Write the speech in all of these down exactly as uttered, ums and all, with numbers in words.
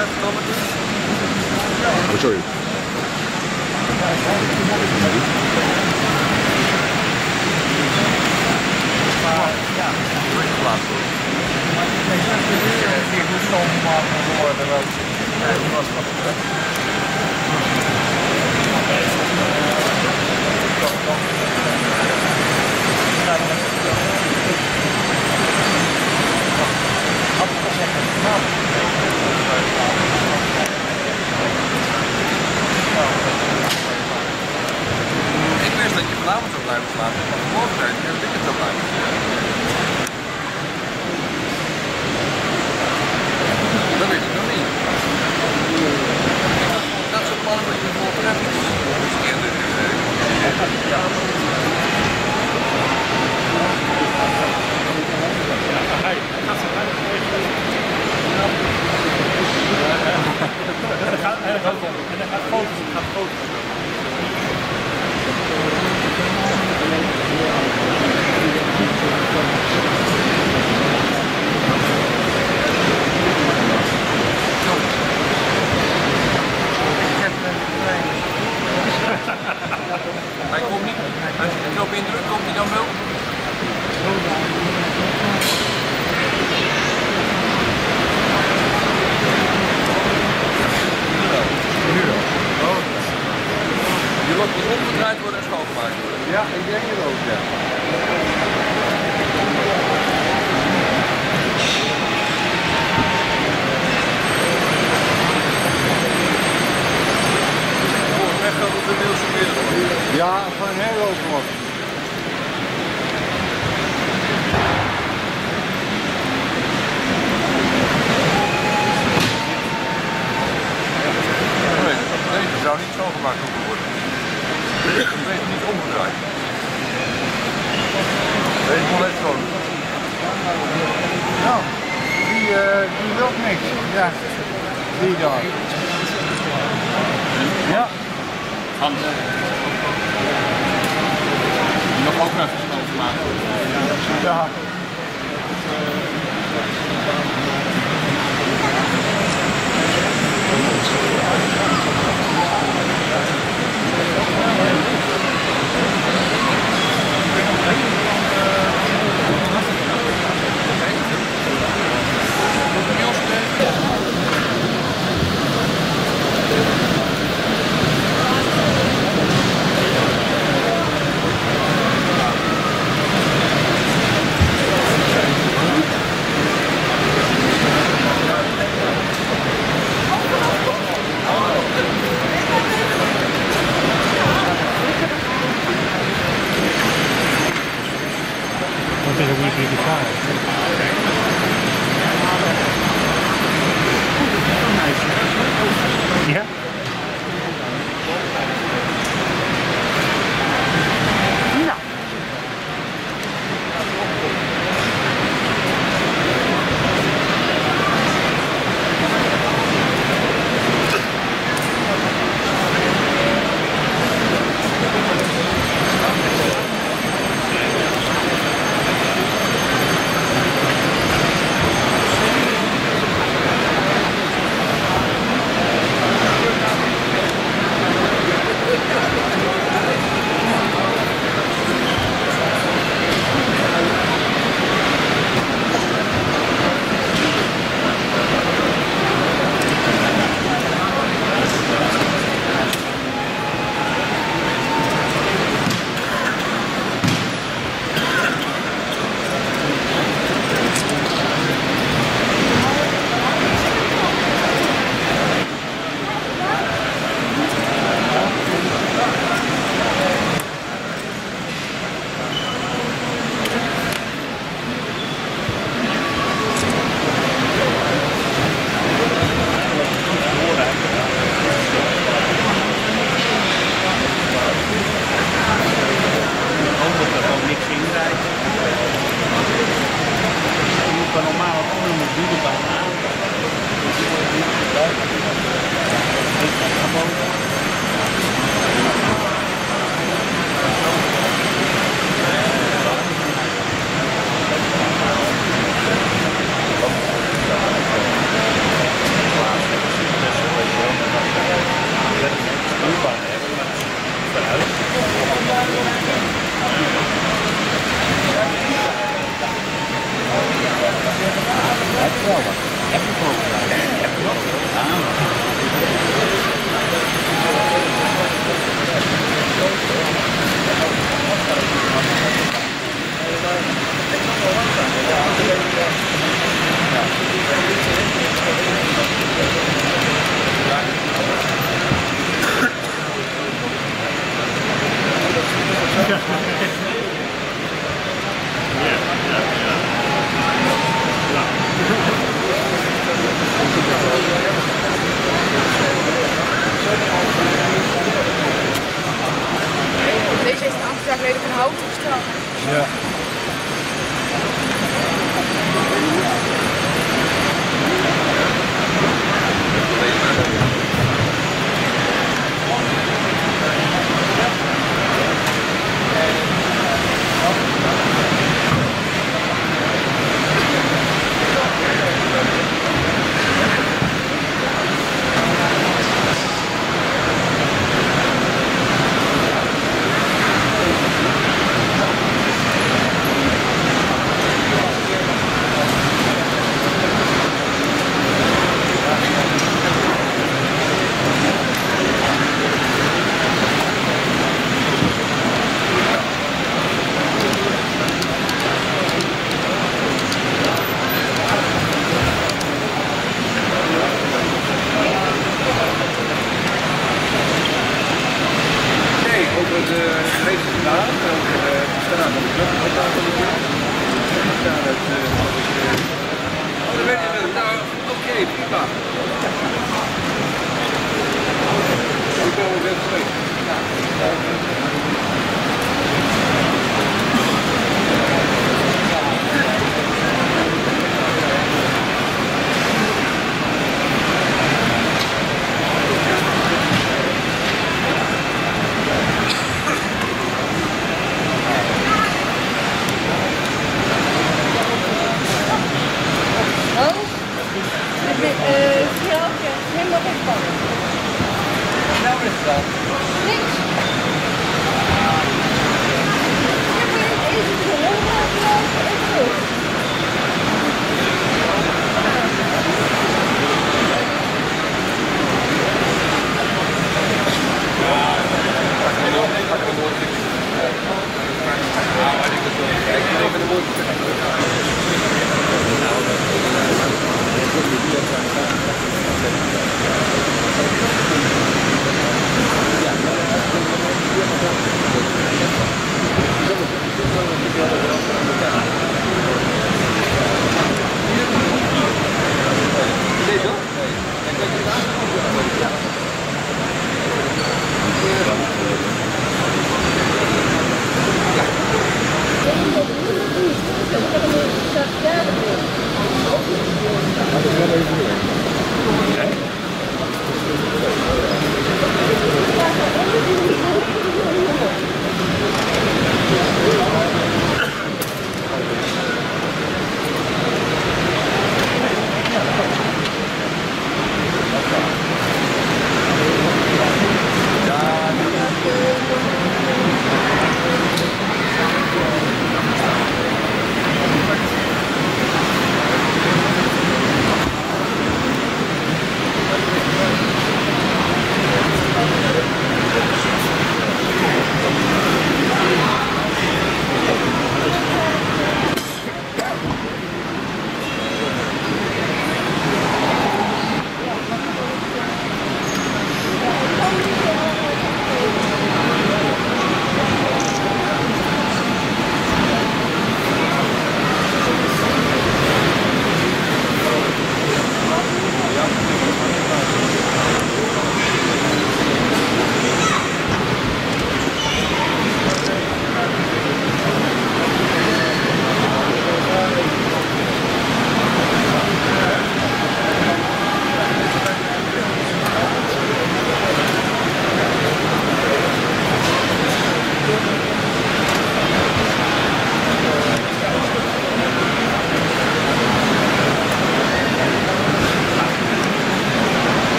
I'll show you. Ik wist dat je vanavond zou blijven slapen, maar vanmorgen zijn je dat ik het zou blijven slapen. Dat weet ik nog niet. Dat soort mannen dat je volgende hebt, is iets eerder in de Hij komt niet. Als je de knop indrukt, komt hij dan wel? Nu wel. Je loopt niet omgedraaid worden en schoongemaakt worden. Ja, ik denk het ook, ja. Ja, van een hele hoop nog. Nee, deze zou niet zo gemaakt moeten worden. Deze is niet omgedraaid. Deze moet echt zo. Nou, die, uh, die wil niks. Ja, die daar. Ja. Hans. Je mag ook even schoonmaken. Ja. Thank you. auto's dan. Ja. Ja,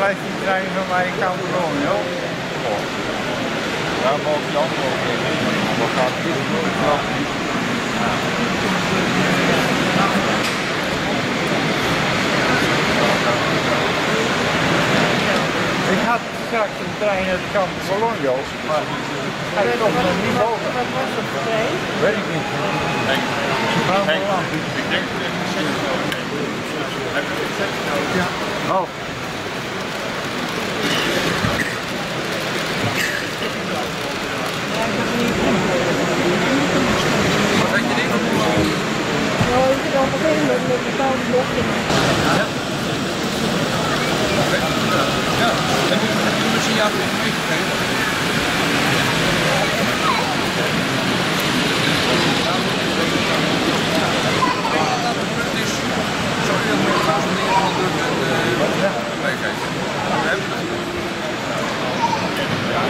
blijft die trein van mij in Campolongo. Daar mogen die anderen ook in. Wat gaat hier doen? Ik had straks een trein uit Campolongo, maar hij komt nog niet boven. Wat was het voor trein? Weet ik niet. Nee. Ik denk dat het misschien wel een heb je het gezet? Ja. Oh. Wat had je dit nog doen? Nou, ik heb al gegeven dat ik de koude bocht in heb. Ja, en nu heb je misschien jouw publiek gegeven. Dat het punt is, zoveel meer gaaf dingen gaan doen en meegeven. We hebben het gedaan. Ja,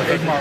ik heb al daar.